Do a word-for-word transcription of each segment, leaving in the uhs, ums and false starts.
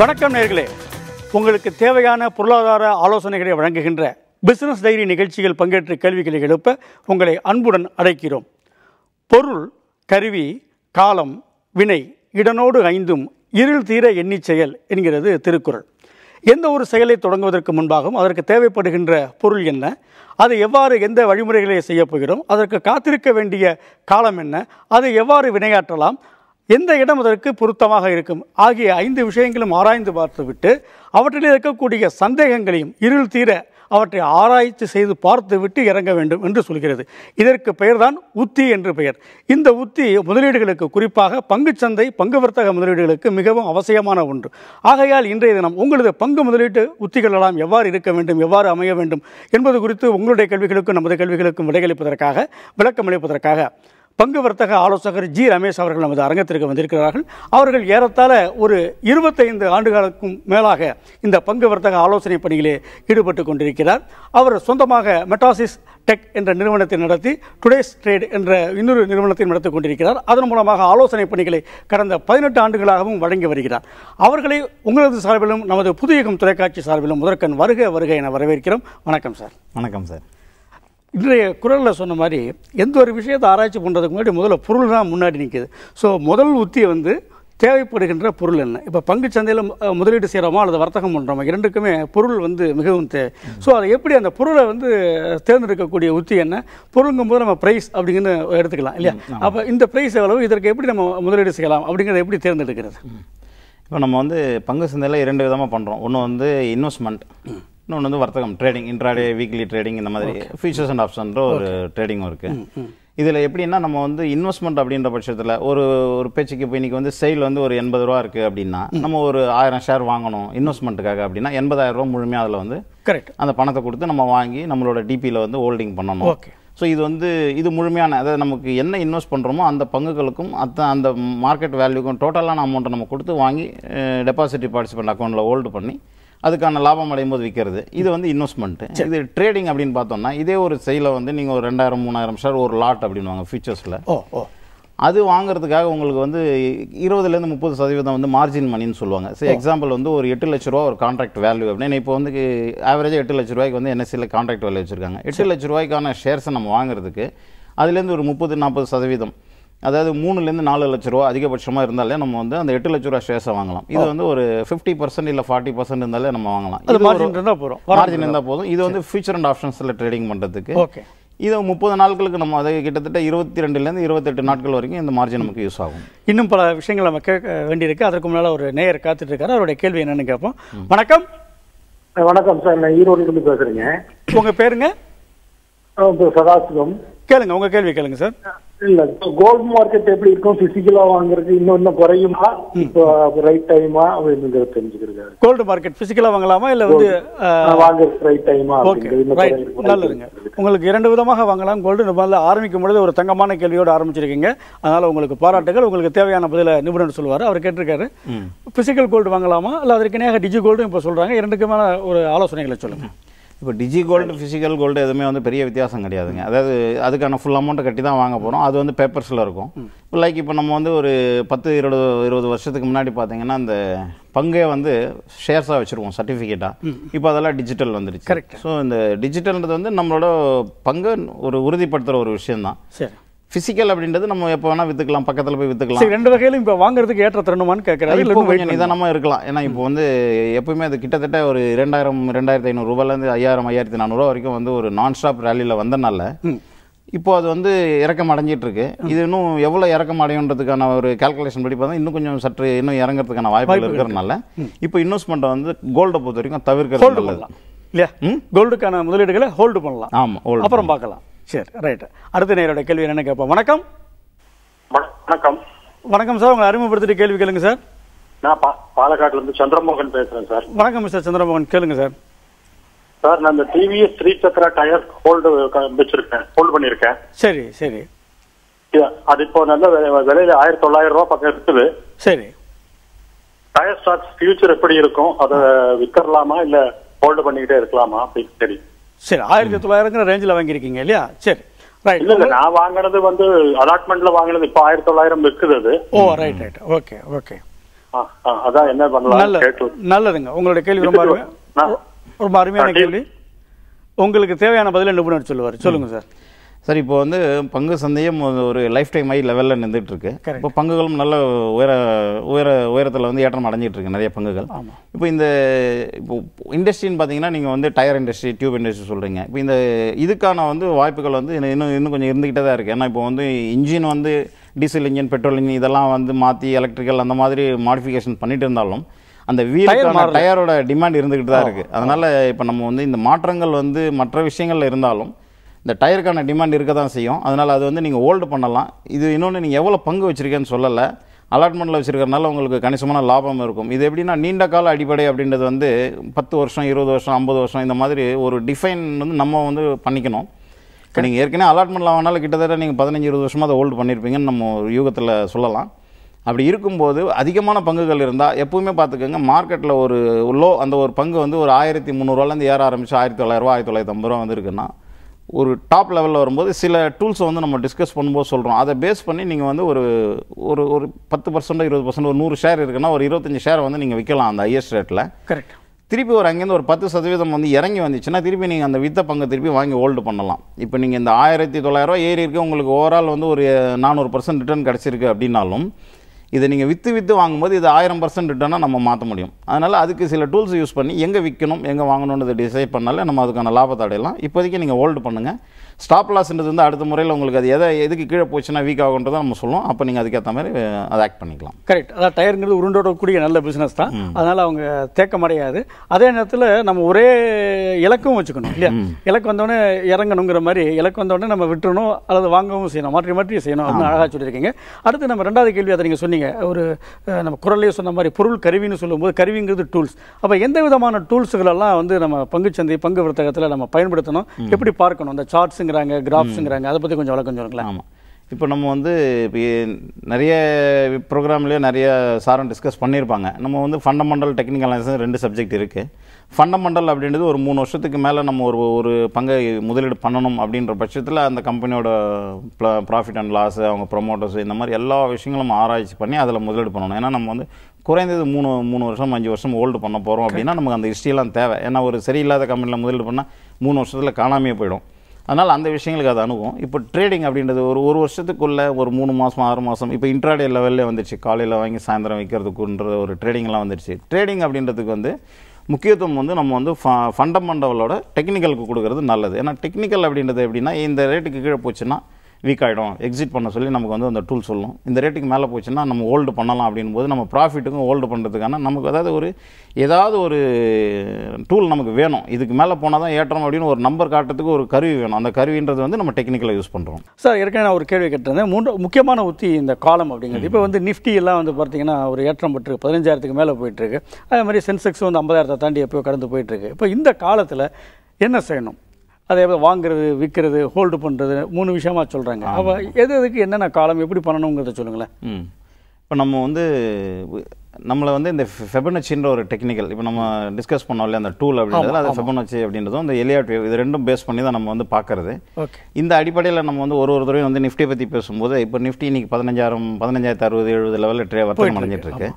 வணக்கம் நேயர்களே உங்களுக்கு தேவையான பொருளாதார ஆலோசனைகளை வழங்குகின்ற பிசினஸ் டைரி நிகழ்ச்சியில் பங்கேற்று கேள்விகளை எழுப்ப உங்களை அன்புடன் அழைக்கிறோம். பொருள், கருவி, காலம், வினை இடனோடு ஐந்தும் இருள் தீர எண்ணி செயல் என்கிறது திருக்குறள். எந்த ஒரு செயலை தொடங்குவதற்கு முன்பாகவும் அதற்கு தேவைப்படுகின்ற பொருள் என்ன, அது எவ்வாறு எந்த வழிமுறைகளை செய்யப் போகிறோம், அதற்கு காத்திருக்க வேண்டிய காலம் என்ன, அதை எவ்வாறு வினையாற்றலாம், எந்த இடம் அதற்கு பொருத்தமாக இருக்கும் ஆகிய ஐந்து விஷயங்களும் ஆராய்ந்து பார்த்துவிட்டு அவற்றில் இருக்கக்கூடிய சந்தேகங்களையும் இருள் தீர அவற்றை ஆராய்ச்சி செய்து பார்த்துவிட்டு இறங்க வேண்டும் என்று சொல்கிறது. இதற்கு பெயர்தான் உத்தி என்று பெயர். இந்த உத்தி முதலீடுகளுக்கு, குறிப்பாக பங்குச்சந்தை பங்கு வர்த்தக முதலீடுகளுக்கு மிகவும் அவசியமான ஒன்று. ஆகையால் இன்றைய தினம் உங்களது பங்கு முதலீட்டு உத்திகள் எல்லாம் எவ்வாறு இருக்க வேண்டும், எவ்வாறு அமைய வேண்டும் என்பது குறித்து உங்களுடைய கேள்விகளுக்கும் நமது கேள்விகளுக்கும் விடையளிப்பதற்காக, விளக்கமளிப்பதற்காக பங்கு வர்த்தக ஆலோசகர் ஜி ரமேஷ் அவர்கள் நமது அரங்கத்திற்கு வந்திருக்கிறார்கள். அவர்கள் ஏறத்தாழ ஒரு இருபத்தைந்து ஆண்டுகளுக்கும் மேலாக இந்த பங்கு வர்த்தக ஆலோசனை பணியிலே ஈடுபட்டு கொண்டிருக்கிறார். அவர் சொந்தமாக மெட்டாசிஸ் டெக் என்ற நிறுவனத்தை நடத்தி டுடேஸ் ட்ரேட் என்ற இன்னொரு நிறுவனத்தை நடத்தி கொண்டிருக்கிறார். அதன் மூலமாக ஆலோசனை பணிகளை கடந்த பதினெட்டு ஆண்டுகளாகவும் வழங்கி வருகிறார். அவர்களை உங்களது சார்பிலும் நமது புதியகம் தொலைக்காட்சி சார்பிலும் முதற்கண் வருக வருக என வரவேற்கிறோம். வணக்கம் சார். வணக்கம் சார். இன்றைய குரலில் சொன்ன மாதிரி எந்த ஒரு விஷயத்தை ஆராய்ச்சி பண்ணுறதுக்கு முன்னாடி முதல்ல பொருள் தான் முன்னாடி நிற்கிது. ஸோ முதல் உத்தி வந்து தேவைப்படுகின்ற பொருள் என்ன. இப்போ பங்கு சந்தையில் முதலீடு செய்கிறோமா அல்லது வர்த்தகம் பண்ணுறோமா, இரண்டுக்குமே பொருள் வந்து மிகவும் தேவை. ஸோ அதை எப்படி அந்த பொருளை வந்து தேர்ந்தெடுக்கக்கூடிய உத்தி என்ன, பொருளுங்கும் போது நம்ம ப்ரைஸ் அப்படின்னு எடுத்துக்கலாம் இல்லையா. அப்போ இந்த ப்ரைஸ் எவ்வளவு, இதற்கு எப்படி நம்ம முதலீடு செய்யலாம் அப்படிங்கிறத எப்படி தேர்ந்தெடுக்கிறது. இப்போ நம்ம வந்து பங்கு சந்தையில் இரண்டு விதமாக பண்ணுறோம். ஒன்று வந்து இன்வெஸ்ட்மெண்ட், இன்னொன்று வந்து வர்த்தகம் ட்ரேடிங், இன்ட்ராடே வீக்லி ட்ரேடிங், இந்த மாதிரி ஃபியூச்சர்ஸ் அண்ட் ஆப்ஷன்ற ஒரு ட்ரேடிங்கும் இருக்குது. இதில் எப்படின்னா நம்ம வந்து இன்வெஸ்ட்மெண்ட் அப்படின்ற பட்சத்தில் ஒரு ஒரு பேச்சுக்கு இப்போ இன்றைக்கி வந்து சேல் வந்து ஒரு எண்பது ரூபா இருக்குது அப்படின்னா நம்ம ஒரு ஆயிரம் ஷேர் வாங்கணும் இன்வெஸ்ட்மெண்ட்டுக்காக அப்படின்னா எண்பதாயிரம் ரூபா முழுமையாக அதில் வந்து கரெக்ட் அந்த பணத்தை கொடுத்து நம்ம வாங்கி நம்மளோட டிபியில் வந்து ஹோல்டிங் பண்ணணும். ஓகே. ஸோ இது வந்து இது முழுமையான, அதாவது நமக்கு என்ன இன்வெஸ்ட் பண்ணுறோமோ அந்த பங்குகளுக்கும் அத்த அந்த மார்க்கெட் வேல்யூக்கும் டோட்டலான அமௌண்ட்டை நம்ம கொடுத்து வாங்கி டெபாசிட் பார்ட்டிசிபெண்ட் அக்கௌண்ட்டில் ஹோல்டு பண்ணி அதுக்கான லாபம் அடையும் போது விற்கிறது. இது வந்து இன்வெஸ்ட்மெண்ட்டு. இது ட்ரேடிங் அப்படின்னு பார்த்தோம்னா இதே ஒரு செயலை வந்து நீங்கள் ஒரு ரெண்டாயிரம் மூணாயிரம் ஷேர் ஒரு லாட் அப்படின்னு வாங்க ஃபியூச்சர்ஸில். ஓ ஓ அது வாங்குறதுக்காக உங்களுக்கு வந்து இருபதுலேருந்து முப்பது சதவீதம் வந்து மார்ஜின் மணின்னு சொல்லுவாங்க. சரி, எக்ஸாம்பிள் வந்து ஒரு எட்டு லட்ச ரூபா ஒரு கான்ட்ராக்ட் வேல்யூ அப்படின்னா இப்போ வந்து ஆவரேஜாக எட்டு லட்ச ரூபாய்க்கு வந்து என்எஸ்சியில் கான்ட்ராக்ட் வேல்யூ வச்சுருக்காங்க. எட்டு லட்ச ரூபாய்க்கான ஷேர்ஸை நம்ம வாங்குறதுக்கு அதுலேருந்து ஒரு முப்பது நாற்பது சதவீதம், அதாவது மூணுலேருந்து நாலு லட்ச ரூபா அதிகபட்சமாக இருந்தாலே நம்ம வந்து அந்த எட்டு லட்ச ரூபா ஷேர்ஸை வாங்கலாம். இது வந்து ஒரு ஃபிஃப்டி பர்சன்ட் இல்லை ஃபார்ட்டி பர்சன்ட் இருந்தாலே நம்ம வாங்கலாம். இது மார்ஜின் இருந்தால் போதும். மார்ஜின் இருந்தால் போதும். இது வந்து ஃபியூச்சர் அண்ட் ஆப்ஷன்ஸில் ட்ரேடிங் பண்ணுறதுக்கு. ஓகே. இது முப்பது நாட்களுக்கு நம்ம அதை கிட்டத்தட்ட இருபத்தி ரெண்டுலேருந்து இருபத்தெட்டு நாட்கள் வரைக்கும் இந்த மார்ஜின் நமக்கு யூஸ் ஆகும். இன்னும் பல விஷயங்கள் நம்ம கேட்க வேண்டியிருக்கு. அதற்கு முன்னால் ஒரு நேயர் காத்துட்டு இருக்காரு. அவருடைய கேள்வி என்னன்னு கேட்போம். வணக்கம். வணக்கம் சார், நான் ஈரோடு பேசுறேங்க. உங்கள் பேருங்க? சதாசிவம். கேளுங்க, உங்கள் கேள்வி கேளுங்க சார். இல்ல, கோல்டு மார்க்கெட் எப்படி இருக்கும், பிசிக்கலா வாங்குறது இன்னும் இன்னும் குறையுமா, இப்போ ரைட் டைமா அப்படிங்கிறது தெரிஞ்சுக்கிறது. கோல்டு மார்க்கெட் பிசிக்கலா வாங்கலாமா இல்ல வந்து வாங்குறது ரைட் டைமா அப்படிங்கிறது நல்லதுங்க. உங்களுக்கு இரண்டு விதமாக வாங்கலாம். கோல்டு நம்மளால ஆரம்பிக்கும் பொழுது ஒரு தங்கமான கேள்வியோடு ஆரம்பிச்சிருக்கீங்க, அதனால உங்களுக்கு பாராட்டுகள். உங்களுக்கு தேவையான பதில நிபுணர் சொல்லுவார். அவர் கேட்டிருக்காரு, பிசிக்கல் கோல்டு வாங்கலாமா இல்ல அதற்கு நேராக டிஜி கோல்டு இப்போ சொல்றாங்க, இரண்டுக்குமான ஒரு ஆலோசனைகளை சொல்லுங்க. இப்போ டிஜி கோல்டு ஃபிசிக்கல் கோல்டு எதுவுமே வந்து பெரிய வித்தியாசம் கிடையாதுங்க. அதாவது அதுக்கான ஃபுல் அமௌண்ட்டை கட்டி தான் வாங்க போகிறோம். அது வந்து பேப்பர்ஸில் இருக்கும். இப்போ லைக் இப்போ நம்ம வந்து ஒரு பத்து இருபது இருபது வருஷத்துக்கு முன்னாடி பார்த்தீங்கன்னா அந்த பங்கே வந்து ஷேர்ஸாக வச்சுருவோம் சர்டிஃபிகேட்டாக. இப்போ அதெல்லாம் டிஜிட்டல் வந்துருச்சு. கரெக்ட். ஸோ இந்த டிஜிட்டல்ன்றது வந்து நம்மளோட பங்கை ஒரு உறுதிப்படுத்துகிற ஒரு விஷயந்தான். சரி. ஃபிசிக்கல் அப்படின்றது நம்ம எப்போ வேணால் விற்றுக்கலாம், பக்கத்தில் போய் விற்றுக்கலாம். ரெண்டு வகையிலும் இப்போ வாங்குறதுக்கு ஏற்ற தரணுமான்னு கேட்குறாரு. இல்லை, கொஞ்சம் நிதானமாக இருக்கலாம். ஏன்னா இப்போ வந்து எப்போயுமே அது கிட்டத்தட்ட ஒரு ரெண்டாயிரம் ரெண்டாயிரத்தி ஐநூறு ரூபாயிலேருந்து ஐயாயிரம் ஐயாயிரத்தி நானூறுரூவா வரைக்கும் வந்து ஒரு நான் ஸ்டாப் ரேலியில் வந்தனால இப்போ அது வந்து இறக்கம் அடைஞ்சிட்டு இருக்கு. இது இன்னும் எவ்வளோ இறக்கம் அடையுன்றதுக்கான ஒரு கால்குலேஷன் படி பார்த்தா இன்னும் கொஞ்சம் சற்று இன்னும் இறங்குறதுக்கான வாய்ப்புகள் இருக்கிறதுனால இப்போ இன்வெஸ்ட்மெண்ட்டை வந்து கோல்டை பொறுத்த வரைக்கும் தவிர்க்கிறது நல்லது இல்லையா. கோல்டுக்கான முதலீடுகளை ஹோல்டு பண்ணலாம். ஆமாம், அப்புறம் பார்க்கலாம். சரி, ரைட். அடுத்த நேரோட கேள்வி என்னன்னு கேட்போம். வணக்கம். வணக்கம். வணக்கம் சார், உங்களை அறிமுகப்படுத்திட்டு கேள்வி கேளுங்க சார். நான் பாலக்காட்டுல இருந்து சந்திரமோகன் பேசுறேன் சார். வணக்கம் மிஸ்டர் சந்திரமோகன், கேளுங்க சார். சார், நான் இந்த டிவிஎஸ் த்ரீ சக்கர டயர் ஹோல்டு வச்சிருக்கேன், ஹோல்டு பண்ணியிருக்கேன். சரி சரி. அது இப்போ நல்ல விலையில ஆயிரத்தி தொள்ளாயிரம் ரூபாய் பக்கம் இருக்குது. சரி. டயர் ஸ்டாக்ஸ் ஃபியூச்சர் எப்படி இருக்கும், அதை விற்கலாமா இல்ல ஹோல்டு பண்ணிக்கிட்டே இருக்கலாமா அப்படின்னு தெரியும். சரி, ஆயிரத்தி தொள்ளாயிரங்கிற ரேஞ்சில் வாங்கியிருக்கீங்க இல்லையா. சரி, ரைட். இல்லை இல்லை, நான் வாங்கினது வந்து அலாட்மெண்ட்ல வாங்கினது இப்போ ஆயிரத்தி தொள்ளாயிரம் இருக்குது. Oh, right right. Okay okay. அதான் என்ன பண்ணலாம் கேட்டு நல்லதுங்க. உங்களுடைய கேள்வி ரொம்ப அருமை, ஒரு அருமையான கேள்வி. உங்களுக்கு தேவையான பதிலை நிபுணர் சொல்லுவார். சொல்லுங்க சார். சார், இப்போ வந்து பங்கு சந்தையும் ஒரு லைஃப் டைம் ஹை லெவலில் நின்றுட்டுருக்கு. இப்போ பங்குகளும் நல்ல உயர உயர உயரத்தில் வந்து ஏற்றம் அடைஞ்சிட்ருக்கு நிறைய பங்குகள். இப்போ இந்த இப்போ இண்டஸ்ட்ரின்னு பார்த்தீங்கன்னா நீங்கள் வந்து டயர் இண்டஸ்ட்ரி, டியூப் இண்டஸ்ட்ரி சொல்கிறீங்க. இப்போ இந்த இதுக்கான வந்து வாய்ப்புகள் வந்து இன்னும் இன்னும் கொஞ்சம் இருந்துக்கிட்டே தான் இருக்குது. ஏன்னா இப்போ வந்து இன்ஜின் வந்து டீசல் இன்ஜின், பெட்ரோல் இன்ஜின் இதெல்லாம் வந்து மாற்றி எலக்ட்ரிக்கல் அந்த மாதிரி மாடிஃபிகேஷன் பண்ணிட்டு இருந்தாலும் அந்த வீலுக்கான டயரோட டிமாண்ட் இருந்துக்கிட்டு தான் இருக்குது. அதனால் இப்போ நம்ம வந்து இந்த மாற்றங்கள் வந்து மற்ற விஷயங்களில் இருந்தாலும் இந்த டயருக்கான டிமாண்ட் இருக்க தான் செய்யும். அதனால் அது வந்து நீங்கள் ஹோல்டு பண்ணலாம். இது இன்னொன்று, நீங்கள் எவ்வளோ பங்கு வச்சுருக்கேன்னு சொல்லலை, அலாட்மெண்ட்டில் வச்சுருக்கறனால உங்களுக்கு கணிசமான லாபம் இருக்கும். இது எப்படின்னா நீண்ட கால அடிப்படை அப்படின்றது வந்து பத்து வருஷம், இருபது வருஷம், ஐம்பது வருஷம் இந்த மாதிரி ஒரு டிஃபைன் வந்து நம்ம வந்து பண்ணிக்கணும். இப்போ நீங்கள் ஏற்கனவே அலாட்மெண்ட்டில் ஆனாலும் கிட்டத்தட்ட நீங்கள் பதினஞ்சு இருபது வருஷமாக அதை ஹோல்டு பண்ணியிருப்பீங்கன்னு நம்ம ஒரு யூகத்தில் சொல்லலாம். அப்படி இருக்கும்போது அதிகமான பங்குகள் இருந்தால் எப்போவுமே பார்த்துக்கோங்க, மார்க்கெட்டில் ஒரு லோ அந்த ஒரு பங்கு வந்து ஒரு ஆயிரத்தி முந்நூறுவாலேருந்து ஏற ஆரம்பிச்சு ஆயிரத்தி தொள்ளாயிரரூவா ஆயிரத்தி தொள்ளாயிரத்தி ஐம்பது ரூபா வந்து இருக்குன்னா ஒரு டாப் லெவலில் வரும்போது சில டூல்ஸை வந்து நம்ம டிஸ்கஸ் பண்ணும்போது சொல்கிறோம். அதை பேஸ் பண்ணி நீங்கள் வந்து ஒரு ஒரு ஒரு பத்து பர்சன்டோ இருபது பர்சன்ட் ஒரு நூறு ஷேர் இருக்குன்னா ஒரு இருபத்தஞ்சி ஷேர் வந்து நீங்கள் விற்கலாம் அந்த ஹையஸ்ட் ரேட்டில். கரெக்ட். திருப்பி ஒரு அங்கேருந்து ஒரு பத்து சதவீதம் வந்து இறங்கி வந்துச்சுன்னா திருப்பி நீங்கள் அந்த வித்த பங்கு திருப்பி வாங்கி ஹோல்டு பண்ணலாம். இப்போ நீங்கள் இந்த ஆயிரத்தி தொள்ளாயிரரூவா ஏறி இருக்குது, உங்களுக்கு ஓவரால் வந்து ஒரு நானூறு பர்சன்ட் ரிட்டர்ன் கிடச்சிருக்கு அப்படின்னாலும் இதை நீங்கள் விற்று விற்று வாங்கும்போது இது ஆயிரம் பர்சன்ட் ரிட்டர்னாக நம்ம மாற்ற முடியும். அதனால் அதுக்கு சில டூல்ஸ் யூஸ் பண்ணி எங்கே விற்கணும் எங்கே வாங்கணுன்றது டிசைட் பண்ணாலே நம்ம அதுக்கான லாபத்தை அடையலாம். இப்போதைக்கு நீங்கள் ஹோல்டு பண்ணுங்கள். ஸ்டாப் லாஸ்ன்றது வந்து அடுத்த முறையில் உங்களுக்கு அது எதை எதுக்கு கீழே போச்சுன்னா வீக் ஆகுன்றதை நம்ம சொல்லுவோம். அப்போ நீங்கள் அதுக்கேற்ற மாதிரி அதை ஆக்ட் பண்ணிக்கலாம். கரெக்ட். அதாவது டயருங்கிறது உருண்டோட கூடிய நல்ல பிஸ்னஸ் தான், அதனால் அவங்க தேக்கம் அடையாது. அதே நேரத்தில் நம்ம ஒரே இலக்கும் வச்சுக்கணும் இல்லையா? இலக்கு வந்தோடனே இறங்கணுங்கிற மாதிரி இலக்கு வந்தோடனே நம்ம விட்டுணும் அல்லது வாங்கவும் செய்யணும், மாற்றி மாற்றி செய்யணும் அப்படின்னு அழகாக சொல்லியிருக்கீங்க. அடுத்து நம்ம ரெண்டாவது கேள்வி அதை நீங்கள் சொன்னீங்க, ஒரு நம்ம குரலையே சொன்ன மாதிரி பொருள் கருவின்னு சொல்லும்போது கருவிங்கிறது டூல்ஸ். அப்போ எந்த விதமான டூல்ஸுகளெல்லாம் வந்து நம்ம பங்குச்சந்தை பங்கு வர்த்தகத்தில் நம்ம பயன்படுத்தணும், எப்படி பார்க்கணும்? அந்த சார்ட்ஸுங்கிறாங்க, கிராஃப்ஸுங்கிறாங்க, அதை பற்றி கொஞ்சம் விளக்கம் சொல்லுங்களேன். ஆமாம், இப்போ நம்ம வந்து இப்போ நிறைய ப்ரோக்ராம்லேயே நிறைய சாரம் டிஸ்கஸ் பண்ணியிருப்பாங்க. நம்ம வந்து ஃபண்டமெண்டல், டெக்னிக்கல் அனாலிசிஸ் ரெண்டு சப்ஜெக்ட் இருக்குது. ஃபண்டமெண்டல் அப்படின்றது ஒரு மூணு வருஷத்துக்கு மேலே நம்ம ஒரு ஒரு பங்கை முதலீடு பண்ணணும் அப்படின்ற பட்சத்தில் அந்த கம்பெனியோட ப்ராஃபிட் அண்ட் லாஸ், அவங்க ப்ரொமோட்டர்ஸ் இந்த மாதிரி எல்லா விஷயங்களும் ஆராய்ச்சி பண்ணி அதில் முதலீடு பண்ணணும். ஏன்னா நம்ம வந்து குறைந்தது மூணு மூணு வருஷம் அஞ்சு வருஷம் ஹோல்டு பண்ண போகிறோம் அப்படின்னா நமக்கு அந்த ஹிஸ்ட்ரியெலாம் தேவை. ஏன்னா ஒரு சரியில்லாத கம்பெனியில் முதலீடு பண்ணால் மூணு வருஷத்தில் காணாமையே போயிடும். அதனால் அந்த விஷயங்களுக்கு அது அணுகும். இப்போ ட்ரேடிங் அப்படின்றது ஒரு ஒரு வருஷத்துக்குள்ளே ஒரு மூணு மாதம், ஆறு மாதம் இப்போ இன்ட்ராடே லெவலில் வந்துடுச்சு. காலையில் வாங்கி சாயந்தரம் வைக்கிறதுக்குன்ற ஒரு ட்ரேடிங்லாம் வந்துடுச்சு. ட்ரேடிங் அப்படின்றதுக்கு வந்து முக்கியத்துவம் வந்து நம்ம வந்து ஃப ஃபண்டமெண்டலோட டெக்னிக்கலுக்கு கொடுக்குறது நல்லது. ஏன்னா டெக்னிக்கல் அப்படின்றது எப்படின்னா இந்த ரேட்டுக்கு கீழே போச்சுன்னா வீக் ஆகிடும், எக்ஸிட் பண்ண சொல்லி நமக்கு வந்து அந்த டூல் சொல்லும். இந்த ரேட்டுக்கு மேலே போச்சுன்னா நம்ம ஹோல்டு பண்ணலாம் அப்படின்போது நம்ம ப்ராஃபிட்டுக்கும் ஹோல்டு பண்ணுறதுக்கான நமக்கு அதாவது ஒரு ஏதாவது ஒரு டூல் நமக்கு வேணும். இதுக்கு மேலே போனால் தான் ஏற்றம் அப்படின்னு ஒரு நம்பர் காட்டுறதுக்கு ஒரு கருவி வேணும். அந்த கருவின்றது வந்து நம்ம டெக்னிக்கலாக யூஸ் பண்ணுறோம். சார், ஏற்கனவே நான் ஒரு கேள்வி கேட்டிருந்தேன். மூன்று முக்கியமான உத்தி இந்த காலம் அப்படிங்கிறது. இப்போ வந்து நிஃப்டி எல்லாம் வந்து பார்த்தீங்கன்னா ஒரு ஏற்றம் பெற்று பதினஞ்சாயிரத்துக்கு மேலே போயிட்டுருக்கு. அதே மாதிரி சென்செக்ஸ் வந்து ஐம்பதாயிரத்தை தாண்டி எப்போயோ கடந்து போயிட்டுருக்கு. இப்போ இந்த காலத்தில் என்ன செய்யணும்? அதே போல் வாங்குறது, விற்கிறது, ஹோல்டு பண்ணுறது மூணு விஷயமா சொல்கிறாங்க. அப்போ எது எதுக்கு என்னென்ன காலம் எப்படி பண்ணணுங்கிறத சொல்லுங்களேன். ம் இப்போ நம்ம வந்து நம்மளை வந்து இந்த ஃபெபனச்சின்ற ஒரு டெக்னிக்கல் இப்போ நம்ம டிஸ்கஸ் பண்ணோம் இல்லையா, அந்த டூல் அப்படின்றதுல அது ஃபெபனச்சி அப்படின்றதும் அந்த எலியாட் வேவ், இது ரெண்டும் பேஸ் பண்ணி தான் நம்ம வந்து பார்க்குறது. ஓகே. இந்த அடிப்படையில் நம்ம வந்து ஒரு ஒரு தடவையும் வந்து நிஃப்டியை பற்றி பேசும்போது இப்போ நிஃப்டி இன்றைக்கி பதினஞ்சாயிரம் பதினஞ்சாயிரத்து அறுபது எழுபது லெவலில் ட்ரே வர்த்தகம் அடைஞ்சிட்ருக்கு.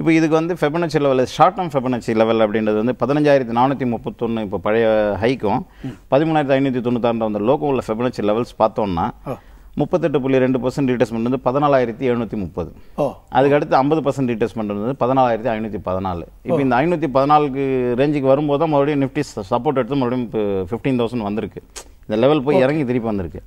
இப்போ இதுக்கு வந்து ஃபெபனச்சி லெவலில் ஷார்ட் டேர்ம் ஃபெபனச்சி லெவல் அப்படின்றது வந்து பதினஞ்சாயிரத்தி நானூற்றி முப்பத்தொன்று இப்போ பழைய ஹைக்கும் பதிமூணாயிரத்தி ஐநூற்றி தொண்ணூத்தாறு அந்த லோக்கம் உள்ள ஃபெபனச்சி லெவல்ஸ் பார்த்தோம்னா முப்பத்தெட்டு புள்ளி ரெண்டு பர்சன்ட் ரீட்ரெஸ்மெண்ட் வந்து பதினாலாயிரத்தி எழுநூற்றி முப்பது அதுக்கடுத்து ஐம்பது பர்சன்ட் ரீட்ரெஸ்மெண்ட் வந்து பதினாலாயிரத்தி ஐநூற்றி பதினாலு இப்போ இந்த ஐநூற்றி பதினாலுக்கு ரேஞ்சுக்கு வரும்போது தான் மறுபடியும் நிஃப்டி சப்போர்ட் எடுத்து மறுபடியும் இப்போ ஃபிஃப்டீன் தௌசண்ட் வந்திருக்கு. இந்த லெவல் போய் இறங்கி திருப்பி வந்திருக்கு.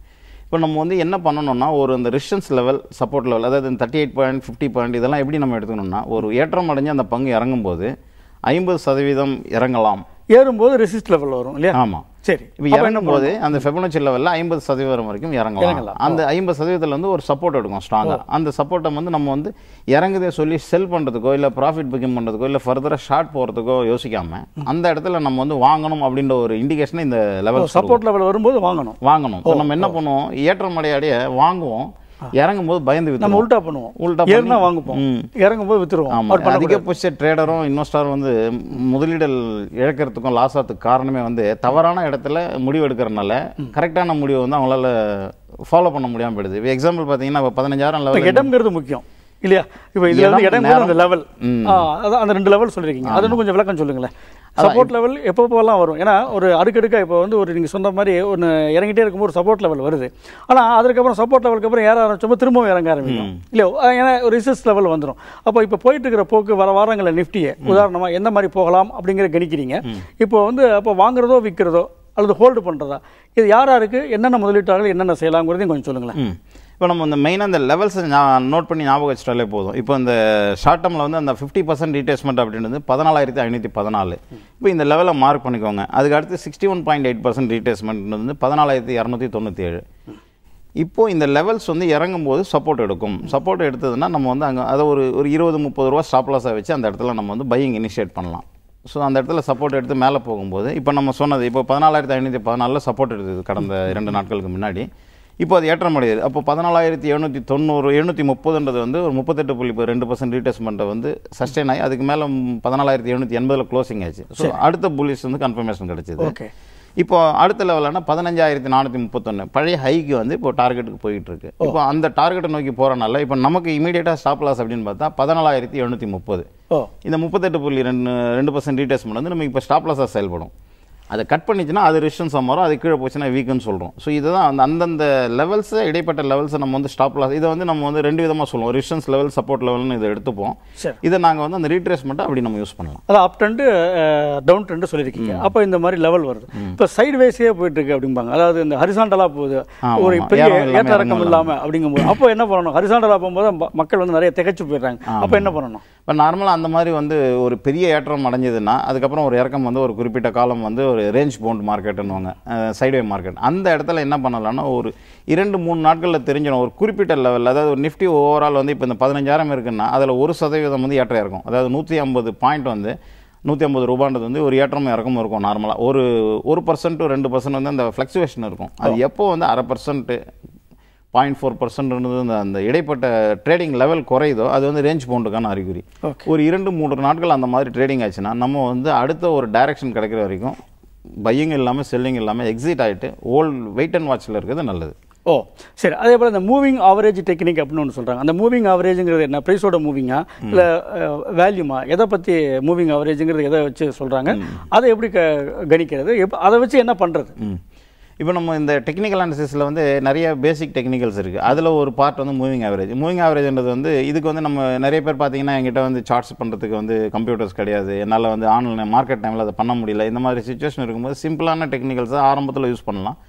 இப்போ நம்ம வந்து என்ன பண்ணணும்னா ஒரு அந்த ரெசிஸ்டன்ஸ் லெவல், சப்போர்ட் லெவல், அதாவது thirty eight point fifty point இதெல்லாம் எப்படி நம்ம எடுத்துக்கணும்னா ஒரு ஏற்றம் அடைஞ்சு அந்த பங்கு இறங்கும்போது ஐம்பது சதவீதம் இறங்கலாம், ஏறும்போது ரெசிஸ்ட் லெவல் வரும் இல்லையா? ஆமாம். சரி, இப்போ இறங்கும் போது அந்த ஃபெபனச்சி லெவலில் ஐம்பது சதவீதம் வரைக்கும் இறங்கலாம். அந்த ஐம்பது சதவீதத்தில் வந்து ஒரு சப்போர்ட் எடுக்கும் ஸ்ட்ராங்காக. அந்த சப்போர்ட்டை வந்து நம்ம வந்து இறங்குதே சொல்லி செல் பண்ணுறதுக்கோ இல்லை ப்ராஃபிட் புக்கிங் பண்ணுறதுக்கோ இல்லை ஃபர்தராக ஷார்ட் போகிறதுக்கோ யோசிக்காமல் அந்த இடத்துல நம்ம வந்து வாங்கணும் அப்படின்ற ஒரு இண்டிகேஷனை இந்த லெவல் சப்போர்ட் லெவல் வரும்போது வாங்கணும் வாங்கணும் இப்போ நம்ம என்ன பண்ணுவோம், ஏற்றம் அடையாடைய வாங்குவோம், இறங்கும் போது பயந்து விற்றுவோம், உல்டா பண்ணுவோம், உல்டா பண்ணி வாங்குவோம், இறங்கும் போது விற்றுவோம். அதிகபட்ச ட்ரேடரும் இன்வெஸ்டரும் வந்து முதலீடு இழக்கிறதுக்கும் லாஸ் ஆகிறதுக்கு காரணமே வந்து தவறான இடத்துல முடிவு எடுக்கிறதுனால கரெக்டான முடிவு வந்து அவங்களால ஃபாலோ பண்ண முடியாமல் போயிடுது. எக்ஸாம்பிள் பார்த்தீங்கன்னா இப்போ பதினஞ்சாயிரம் லெவல் இடம்ங்கிறது முக்கியம். இல்லையா? இப்போ இதுல வந்து இடம் கூட அந்த லெவல் அந்த ரெண்டு லெவல் சொல்றீங்க. அது இன்னும் கொஞ்சம் விளக்கம் சொல்லுங்களே. சப்போர்ட் லெவல் எப்பப்போலாம் வரும்? ஏன்னா ஒரு அடுக்கடுக்கா இப்போ வந்து ஒரு நீங்கள் சொன்ன மாதிரி ஒன்று இறங்கிட்டே இருக்கும்போது ஒரு சப்போர்ட் லெவல் வருது. ஆனால் அதுக்கப்புறம் சப்போர்ட் லெவலுக்கு அப்புறம் ஏற ஆரம்பிச்சோமோ திரும்பவும் இறங்க ஆரம்பிக்கும் இல்லையோ? ஏன்னா ஒரு ரிசர்ச் லெவல் வந்துடும். அப்போ இப்போ போயிட்டு இருக்கிற போக்கு வர வாரங்களை நிஃப்டியை உதாரணமாக எந்த மாதிரி போகலாம் அப்படிங்கிற கணிக்கிறீங்க. இப்போ வந்து அப்போ வாங்குறதோ விற்கிறதோ அல்லது ஹோல்டு பண்ணுறதா இது யார் யாருக்கு என்னென்ன முதலீட்டாளர்கள் என்னென்ன செய்யலாங்கிறதையும் கொஞ்சம் சொல்லுங்களேன். இப்போ நம்ம இந்த மெயினாக அந்த லெவல்ஸை நான் நோட் பண்ணி ஞாபகம் வச்சுட்டாலே போதும். இப்போ இந்த ஷார்ட் டேர்மில் வந்து அந்த ஃபிஃப்டி பர்சன்ட் ரீட்ரேஸ்மெண்ட் அப்படின்றது பதினாலாயிரத்தி ஐநூற்றி பதினாலு இப்போ இந்த லெவலை மார்க் பண்ணிக்கோங்க. அதுக்கு அடுத்து sixty one point eight percent retracement வந்து பதினாலாயிரத்தி இரநூத்தி தொண்ணூற்றி ஏழு. இப்போது இந்த லெவல்ஸ் வந்து இறங்கும்போது சப்போர்ட் எடுக்கும். சப்போர்ட் எடுத்ததுன்னா நம்ம வந்து அங்கே அதை ஒரு ஒரு இருபது முப்பது ரூபா ஸ்டாப்லாஸாக வச்சு அந்த இடத்துல நம்ம வந்து பையிங் இனிஷியேட் பண்ணலாம். ஸோ அந்த இடத்துல சப்போர்ட் எடுத்து மேலே போகும்போது இப்போ நம்ம சொன்னது இப்போ பதினாலாயிரத்தி ஐநூற்றி பதினாலில் சப்போர்ட் எடுத்தது கடந்த இரண்டு நாட்களுக்கு முன்னாடி. இப்போ அது ஏற்ற முடியாது. அப்போ பதினாலாயிரத்தி எழுநூற்றி தொண்ணூறு எழுநூற்றி முப்பதுன்றது வந்து ஒரு முப்பத்தெட்டு புள்ளி இப்போ ரெண்டு பர்சன்ட் ரீட்ரேஸ்மெண்ட்டை வந்து சஸ்டெயின் ஆகி அதுக்கு மேலே பதினாலாயிரத்தி எழுநூற்றி எண்பதில் க்ளோசிங் ஆச்சு. ஸோ அடுத்த புல்லிஷ் வந்து கன்ஃபர்மேஷன் கிடைச்சிது. ஓகே இப்போ அடுத்த லெவலான பதினஞ்சாயிரத்தி நானூற்றி முப்பத்தொன்று பழைய ஹைக்கு வந்து இப்போ டார்கெட்டுக்கு போயிட்டு இருக்கு. இப்போ அந்த டார்கெட்டை நோக்கி போகிறனால இப்போ நமக்கு இமீடியட்டாக ஸ்டாப் லாஸ் அப்படின்னு பார்த்தா பதினாலாயிரத்தி எழுநூற்றி முப்பது இந்த முப்பத்தெட்டு புள்ளி ரெண்டு ரெண்டு பர்சன்ட் ரீட்ரேஸ்மெண்ட் வந்து நமக்கு இப்போ ஸ்டாப் லாஸாக செயல்படும். அதை கட் பண்ணிச்சுன்னா அது ரிஸ்டன்ஸ் மாறும். அது கீழே போச்சுன்னா வீக்குன்னு சொல்கிறோம். ஸோ இதுதான் அந்த அந்தந்த லெவல்ஸை இடைப்பட்ட லெவல்ஸை நம்ம வந்து ஸ்டாப் லாஸ் இதை வந்து நம்ம வந்து ரெண்டு விதமாக சொல்லுவோம். ரிஸ்டன்ஸ் லெவல் சப்போர்ட் லெவல்னு இதை எடுத்துப்போம். இதை நாங்கள் வந்து அந்த ரீட்ரேஸ்மெண்ட்டை அப்படி நம்ம யூஸ் பண்ணலாம். அது அப் ட்ரெண்டு டவுன் ட்ரெண்டு சொல்லியிருக்கீங்க. அப்போ இந்த மாதிரி லெவல் வருது. இப்போ சைடு வேஸே போயிட்டு இருக்கு அப்படிம்பாங்க. அதாவது இந்த ஹரிசாண்டலாக போகுது ஒரு பெரிய ஏற்ற இறக்கம் இல்லாமல் அப்படிங்கும்போது அப்போ என்ன பண்ணணும்? ஹரிசாண்டலாக போகும்போது மக்கள் வந்து நிறைய திகச்சு போயிடுறாங்க. அப்போ என்ன பண்ணணும்? இப்போ நார்மலாக அந்த மாதிரி வந்து ஒரு பெரிய ஏற்றம் அடைஞ்சதுன்னா அதுக்கப்புறம் ஒரு இறக்கம் வந்து ஒரு குறிப்பிட்ட காலம் வந்து ஒரு ரேஞ்ச் பவுண்ட் மார்க்கெட்டுன்னுவாங்க சைட்வே மார்க்கெட். அந்த இடத்துல என்ன பண்ணலாம்னா ஒரு இரண்டு மூணு நாட்களில் தெரிஞ்சிடும் ஒரு குறிப்பிட்ட லெவலில். அதாவது ஒரு நிஃப்டி ஓவரால் வந்து இப்போ இந்த பதினஞ்சாயிரம் இருக்குன்னா அதில் ஒரு சதவீதம் வந்து ஏற்றம் இருக்கும். அதாவது நூற்றி ஐம்பது பாயிண்ட் வந்து நூற்றி ஐம்பது ரூபான்றது வந்து ஒரு ஏற்றமும் இறக்கமும் இருக்கும். நார்மலாக ஒரு ஒரு பர்சன்ட் டு ரெண்டு பர்சன்ட் வந்து அந்த ஃப்ளக்சுவேஷன் இருக்கும். அது எப்போ வந்து அரை பர்சன்ட்டு பாயிண்ட் ஃபோர் பர்சன்ட்ன்றது அந்த அந்த இடைப்பட்ட ட்ரேடிங் லெவல் குறையுதோ அது வந்து ரேஞ்ச் பவுண்டுக்கான அறிகுறி. ஒரு இரண்டு மூன்று நாட்கள் அந்த மாதிரி ட்ரேடிங் ஆச்சுன்னா நம்ம வந்து அடுத்த ஒரு டைரக்ஷன் கிடைக்கிற வரைக்கும் பையிங் இல்லாமல் செல்லிங் இல்லாமல் எக்ஸிட் ஆகிட்டு ஓல்ட் வெயிட் அண்ட் வாட்சில் இருக்கிறது நல்லது. ஓ சரி. அதே போல் இந்த மூவிங் ஆவரேஜ் டெக்னிக் அப்படின்னு ஒன்று சொல்கிறாங்க. அந்த மூவிங் ஆவரேஜுங்கிறது என்ன? ப்ரைஸோட மூவிங்கா இல்லை வேல்யூமா? எதை பற்றி மூவிங் ஆவரேஜுங்கிறது எதை வச்சு சொல்கிறாங்க? அதை எப்படி க கணிக்கிறது? எப் அதை வச்சு என்ன பண்ணுறது? இப்போ நம்ம இந்த டெக்னிக்கல் அனாலிசிஸில் வந்து நிறைய பேசிக் டெக்னிக்கல்ஸ் இருக்குது. அதில் ஒரு பார்ட் வந்து மூவிங் ஆவரேஜ். மூவிங் ஆவரேஜ்ன்றது வந்து இதுக்கு வந்து நம்ம நிறைய பேர் பார்த்தீங்கன்னா என்கிட்ட வந்து சார்ட்ஸ் பண்ணுறதுக்கு வந்து கம்ப்யூட்டர்ஸ் கிடையாது, என்னால் வந்து ஆன்லைன் மார்க்கெட் டைமில் அதை பண்ண முடியல, இந்த மாதிரி சுச்சுவேஷன் இருக்கும்போது சிம்பிளான டெக்னிக்கல்ஸை ஆரம்பத்தில் யூஸ் பண்ணலாம்.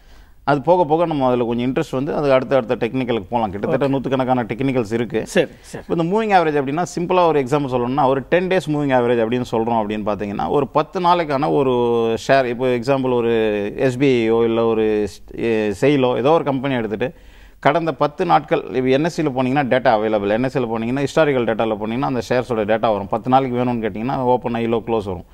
அது போக போக நம்ம அதில் கொஞ்சம் இன்ட்ரெஸ்ட் வந்து அது அடுத்த அடுத்த டெக்னிக்கலுக்கு போகலாம். கிட்டத்தட்ட நூற்றுக்கணக்கான டெக்னிக்கல்ஸ் இருக்குது. சரி சரி. இப்போ இந்த மூவிங் ஆவரேஜ் அப்படின்னா சிம்பிளாக ஒரு எக்ஸாம்பிள் சொல்லணும்னா ஒரு டென் டேஸ் மூவிங் ஆவரேஜ் அப்படின்னு சொல்கிறோம். அப்படின்னு பார்த்தீங்கன்னா ஒரு பத்து நாளைக்கான ஒரு ஷேர் இப்போ எக்ஸாம்பிள் ஒரு எஸ்பிஐயோ இல்லை ஒரு செயிலோ ஏதோ ஒரு கம்பெனி எடுத்துகிட்டு கடந்த பத்து நாட்கள் இப்போ என்எஸ்சியில் போனீங்கன்னா டேட்டா அவைலபிள். என்எஸ்சியில் போனீங்கன்னா ஹிஸ்டாரிக்கல் டேட்டாவில் போனீங்கன்னா அந்த ஷேர்ஸோட டேட்டா வரும். பத்து நாளைக்கு வேணும்னு கேட்டிங்கன்னா ஓப்பன் ஐலோ க்ளோஸ் வரும்.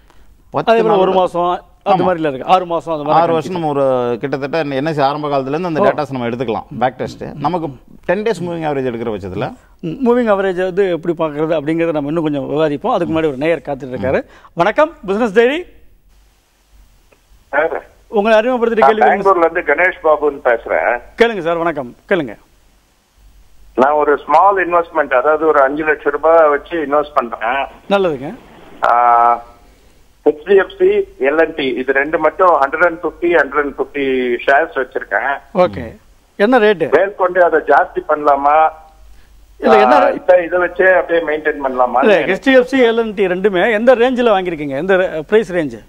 பத்து நாள் ஒரு மாதம் அந்த மாதிரில இருக்கு. ஆறு மாதம் அந்த மாதிரி ஆறு வருஷம் நம்ம ஒரு கிட்டத்தட்ட என்எஸ்சி ஆரம்ப காலத்துலேருந்து அந்த டேட்டாஸ் நம்ம எடுத்துக்கலாம். பேக் டெஸ்ட்டு நமக்கு டென் டேஸ் மூவிங் ஆவரேஜ் எடுக்கிற பட்சத்தில் மூவிங் ஆவரேஜ் வந்து எப்படி பார்க்குறது அப்படிங்கிறத நம்ம இன்னும் கொஞ்சம் விவாதிப்போம். அதுக்கு முன்னாடி ஒரு நேயர் காத்துட்டு இருக்காரு. வணக்கம், பிஸ்னஸ் டைரி. உங்களை அறிமுகப்படுத்திட்டு கேள்வி. கணேஷ் பாபுன்னு பேசுறேன். கேளுங்க சார். வணக்கம், கேளுங்க. நான் ஒரு ஸ்மால் இன்வெஸ்ட்மெண்ட், அதாவது ஒரு அஞ்சு லட்சம் ரூபாய் வச்சு இன்வெஸ்ட் பண்றேன். நல்லதுங்க. ஹெச்டிஎஃப்சி, எல்என்டி இது ரெண்டு மட்டும் hundred and fifty hundred and fifty shares வச்சிருக்கேன். ஓகே, என்ன ரேட்? மேற்கொண்டு அதை ஜாஸ்தி பண்ணலாமா இல்ல என்ன இப்ப இதை வச்சு அப்படியே மெயின்டைன் பண்ணலாமா? ஹெச்டிஎஃப்சி, எல்என்டி ரெண்டுமே எந்த ரேஞ்சில வாங்கிருக்கீங்க? எந்த பிரைஸ் ரேஞ்சு?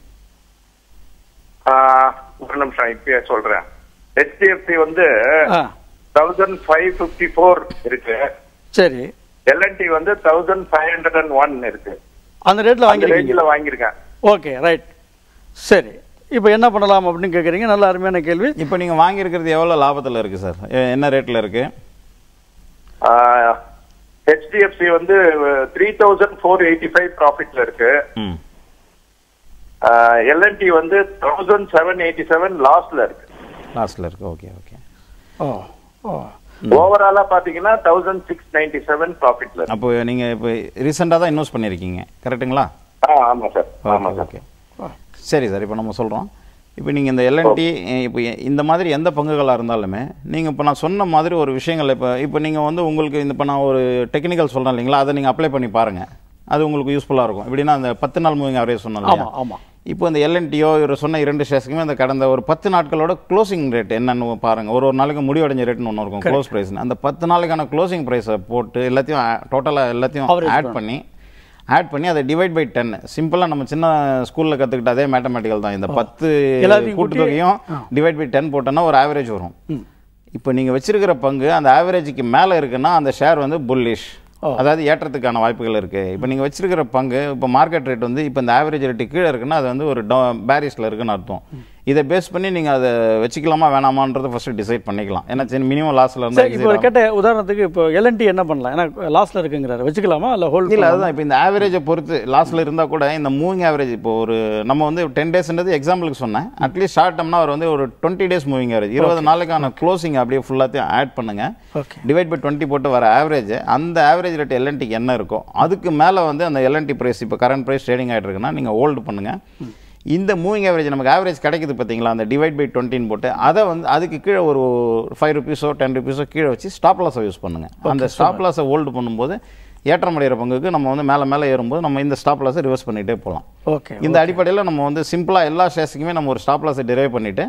ஒரு நிமிஷம் இப்பயே சொல்றேன். ஹெச்டிஎஃப்சி வந்து தௌசண்ட் ஃபைவ் பிப்டி ஃபோர் இருக்கு. சரி. எல்என்டி வந்து thousand five hundred and one இருக்கு. அந்த ரேட்ல வாங்கிருக்கீங்க? வாங்கிருக்கேன். Okay, right. சரி, இப்போ என்ன பண்ணலாம் அப்படின்னு கேட்குறீங்க. நல்ல அருமையான கேள்வி. இப்போ நீங்கள் வாங்கியிருக்கிறது எவ்வளோ லாபத்தில் இருக்குது சார்? என்ன ரேட்டில் இருக்குது? ஹெச்டிஎஃப்சி வந்து three thousand four eighty five ப்ராஃபிட்டில் இருக்கு. எல்என்டி வந்து தௌசண்ட் செவன் எயிட்டி செவன் லாஸில் இருக்கு. லாஸில் இருக்கு. Okay okay. ஓ ஓ ஓவராலாக பார்த்தீங்கன்னா தௌசண்ட் சிக்ஸ் நைன்டி செவன் ப்ராஃபிட்டில். அப்போ நீங்கள் இப்போ ரீசெண்டாக தான் இன்வெஸ்ட் பண்ணியிருக்கீங்க, கரெக்டுங்களா? ஆமாம் சார். ஆமாம் சார். சரி சார். இப்போ நம்ம சொல்கிறோம் இப்போ நீங்கள் இந்த எல்என்டி இப்போ இந்த மாதிரி எந்த பங்குகளாக இருந்தாலுமே நீங்கள் இப்போ நான் சொன்ன மாதிரி ஒரு விஷயங்கள் இப்போ இப்போ நீங்கள் வந்து உங்களுக்கு இந்த இப்போ நான் ஒரு டெக்னிக்கல் சொல்கிறேன் இல்லைங்களா, அதை நீங்கள் அப்ளை பண்ணி பாருங்கள், அது உங்களுக்கு யூஸ்ஃபுல்லாக இருக்கும். எப்படின்னா அந்த பத்து நாள் மூவிங் அவரேஜ் சொன்னோம். ஆமாம் ஆமாம். இப்போ இந்த எல்என்டியோ இவர் சொன்ன இரண்டு ஷேர்ஸுக்குமே அந்த கடந்த ஒரு பத்து நாட்களோட க்ளோசிங் ரேட் என்னென்னு பாருங்கள். ஒரு ஒரு நாளைக்கு முடிவடைஞ்ச ரேட்னு ஒன்று இருக்கும், க்ளோஸ் ப்ரைஸ்னு. அந்த பத்து நாளைக்கான க்ளோசிங் ப்ரைஸை போட்டு எல்லாத்தையும் டோட்டலாக எல்லாத்தையும் ஆட் பண்ணி ஆட் பண்ணி அதை டிவைட் பை டென். சிம்பிளாக நம்ம சின்ன ஸ்கூலில் கற்றுக்கிட்ட அதே மேத்தமெட்டிக்கல் தான். இந்த பத்து கூட்டுத்தொகையும் டிவைட் பை டென் போட்டோன்னா ஒரு ஆவரேஜ் வரும். இப்போ நீங்கள் வச்சிருக்கிற பங்கு அந்த ஆவரேஜுக்கு மேலே இருக்குன்னா அந்த ஷேர் வந்து புல்லிஷ், அதாவது ஏற்றத்துக்கான வாய்ப்புகள் இருக்குது. இப்போ நீங்கள் வச்சிருக்கிற பங்கு இப்போ மார்க்கெட் ரேட் வந்து இப்போ இந்த ஆவரேஜ் ரேட்டு கீழே இருக்குன்னா அது வந்து ஒரு டோ பேரிஸில் இருக்குன்னு அர்த்தம். இதை பேஸ் பண்ணி நீங்கள் அதை வச்சுக்கலாமா வேணாமான்றதை ஃபஸ்ட்டு டிசைட் பண்ணிக்கலாம். ஏன்னா சரி மினிமம் லாஸில் இருந்தால் இப்போ கேட்ட உதாரணத்துக்கு இப்போ எல்என்டி என்ன பண்ணலாம், ஏன்னா லாஸில் இருக்குங்கிறாரு, வச்சுக்கலாமா இல்லை ஹோல்ட் இல்லை? அதுதான் இப்போ இந்த ஆவரேஜை பொறுத்து லாஸில் இருந்தால் கூட இந்த மூவிங் ஆவரேஜ் இப்போ ஒரு நம்ம வந்து டென் டேஸ்ன்றது எக்ஸாம்பிளுக்கு சொன்னேன். அட்லீஸ்ட் ஷார்ட் டம்னா அவர் வந்து ஒரு டுவெண்ட்டி டேஸ் மூவிங் ஆவரேஜ், இருபது நாளைக்கான க்ளோசிங் அப்படியே ஃபுல்லாத்தையும் ஆட் பண்ணுங்கள், டிவைட் பை டுவெண்ட்டி போட்டு வர ஆவரேஜ், அந்த ஆவரேஜ் ரேட் எல்என்டிக்கு என்ன இருக்கோ அதுக்கு மேலே வந்து அந்த எல்என்டி ப்ரைஸ் இப்போ கரண்ட் ப்ரைஸ் ட்ரேடிங் ஆகிட்டு இருக்குன்னா நீங்கள் ஹோல்டு பண்ணுங்கள். இந்த மூவிங் ஆவரேஜ் நமக்கு ஆவரேஜ் கிடைக்குது பார்த்தீங்களா, அந்த டிவைட் பை டுவெண்ட்டின்னு போட்டு அதை வந்து அதுக்கு கீழே ஒரு ஃபைவ் ருபீஸோ டென் ருபீஸோ கீழே வச்சு ஸ்டாப் லாஸை யூஸ் பண்ணுங்கள். அந்த ஸ்டாப் லாஸை ஹோல்டு பண்ணும்போது ஏற்றம் அடைகிற பங்குக்கு நம்ம வந்து மேலே மேலே ஏறும்போது நம்ம இந்த ஸ்டாப் லாஸை ரிவர்ஸ் பண்ணிகிட்டே போகலாம். ஓகே. இந்த அடிப்படையில் நம்ம வந்து சிம்பிளாக எல்லா ஷேர்ஸுக்குமே நம்ம ஒரு ஸ்டாப் லாஸை டிரைவ் பண்ணிவிட்டு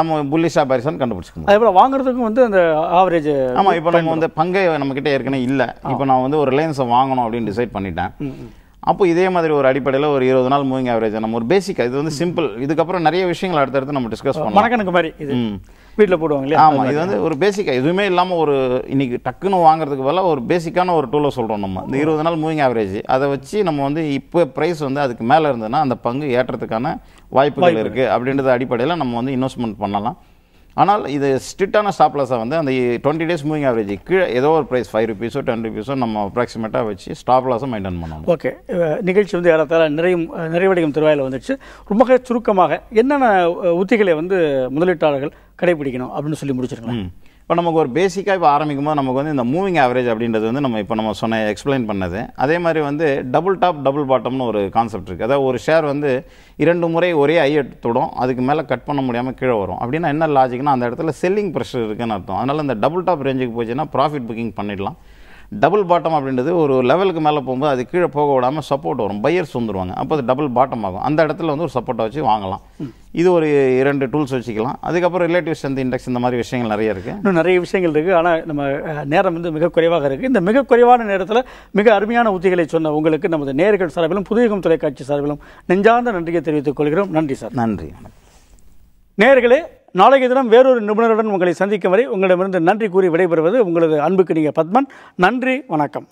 நம்ம புல்லிஷா பேரிசான் கண்டுபிடிச்சிக்கணும். அதே போல் வாங்குறதுக்கும் வந்து அந்த ஆவரேஜ். ஆமாம். இப்போ நம்ம வந்து பங்கை நம்மக்கிட்ட ஏற்கனவே இல்லை, இப்போ நான் வந்து ஒரு ரிலையன்ஸை வாங்கணும் அப்படின்னு டிசைட் பண்ணிட்டேன். அப்போ இதே மாதிரி ஒரு அடிப்படையில் ஒரு இருபது நாள் மூவிங் ஆவரேஜ் நம்ம ஒரு பேசிக்காக இது வந்து சிம்பிள். இதுக்கப்புறம் நிறைய விஷயங்கள் அடுத்தடுத்து நம்ம டிஸ்கஸ் பண்ணலாம். மணக்கணக்கு மாதிரி இது வீட்டில் போடுவாங்க இல்லையா? ஆமாம். இது வந்து ஒரு பேசிக்காக எதுவுமே இல்லாமல் ஒரு இன்னைக்கு டக்குன்னு வாங்குறதுக்கு பதிலாக ஒரு பேசிக்கான ஒரு டூலை சொல்கிறோம். நம்ம இந்த இருபது நாள் மூவிங் ஆவரேஜ் அதை வச்சு நம்ம வந்து இப்போ ப்ரைஸ் வந்து அதுக்கு மேலே இருந்ததுன்னா அந்த பங்கு ஏற்றத்துக்கான வாய்ப்புகள் இருக்குது அப்படின்றது அடிப்படையில் நம்ம வந்து இன்வெஸ்ட்மெண்ட் பண்ணலாம். ஆனால் இது ஸ்ட்ரிக்டான ஸ்டாப் லாஸாக வந்து அந்த டுவெண்ட்டி டேஸ் மூவிங் ஆவரேஜ் கீழே ஏதோ ஒரு ப்ரைஸ் ஃபைவ் ருபீஸோ டென் ருபீஸோ நம்ம அப்ராக்சிமேட்டாக வச்சு ஸ்டாப் லாஸும் மெயின்டைன் பண்ணணும். ஓகே. நிகழ்ச்சி வந்து ஏறத்தாழ நிறைய நிறைவடையும் திருவாயில் வந்துடுச்சு. ரொம்ப சுருக்கமாக என்னென்ன உத்திகளை வந்து முதலீட்டாளர்கள் கடைபிடிக்கணும் அப்படின்னு சொல்லி முடிச்சிருக்கலாம். இப்போ நமக்கு ஒரு பேசிக்காக இப்போ ஆரம்பிக்கும் போது நமக்கு வந்து இந்த மூவிங் ஆவரேஜ் அப்படின்றது வந்து நம்ம இப்போ நம்ம சொன்ன எக்ஸ்பிளைன் பண்ணது. அதே மாதிரி வந்து டபுள் டாப் டபுள் பாட்டம்னு ஒரு கான்செப்ட் இருக்குது. அதாவது ஒரு ஷேர் வந்து இரண்டு முறை ஒரே ஐ எடுத்துடும், அதுக்கு மேலே கட் பண்ண முடியாமல் கீழே வரும் அப்படின்னா என்ன லாஜிக்னா அந்த இடத்துல செல்லிங் ப்ரெஷர் இருக்குதுன்னு அர்த்தம். அதனால் இந்த டபுள் டாப் ரேஞ்சுக்கு போச்சுன்னா ப்ராஃபிட் புக்கிங் பண்ணிடலாம். டபுள் பாட்டம் அப்படின்றது ஒரு லெவலுக்கு மேலே போகும்போது அது கீழே போக விடாமல் சப்போர்ட் வரும், பையர்ஸ் வந்துடுவாங்க, அப்போ அது டபுள் பாட்டம் ஆகும். அந்த இடத்துல வந்து ஒரு சப்போர்ட்டை வச்சு வாங்கலாம். இது ஒரு இரண்டு டூல்ஸ் வச்சுக்கலாம். அதுக்கப்புறம் ரிலேட்டிவ் ஸ்ட்ரென்த் இண்டெக்ஸ் இந்த மாதிரி விஷயங்கள் நிறைய இருக்குது. இன்னும் நிறைய விஷயங்கள் இருக்குது, ஆனால் நம்ம நேரம் வந்து மிக குறைவாக இருக்குது. இந்த மிக குறைவான நேரத்தில் மிக அருமையான உத்திகளை சொன்ன உங்களுக்கு நமது நேயர்கள் சார்பிலும் புதுயுகம் தொலைக்காட்சி சார்பிலும் நெஞ்சார்ந்த நன்றியை தெரிவித்துக் கொள்கிறோம். நன்றி சார். நன்றி. நேயர்களே, நாளைக்கு தினம் வேறொரு நிபுணருடன் உங்களை சந்திக்கும் வரை உங்களிடமிருந்து நன்றி கூறி விடைபெறுவது உங்களது அன்புக்கு நீங்கள் பத்மன். நன்றி. வணக்கம்.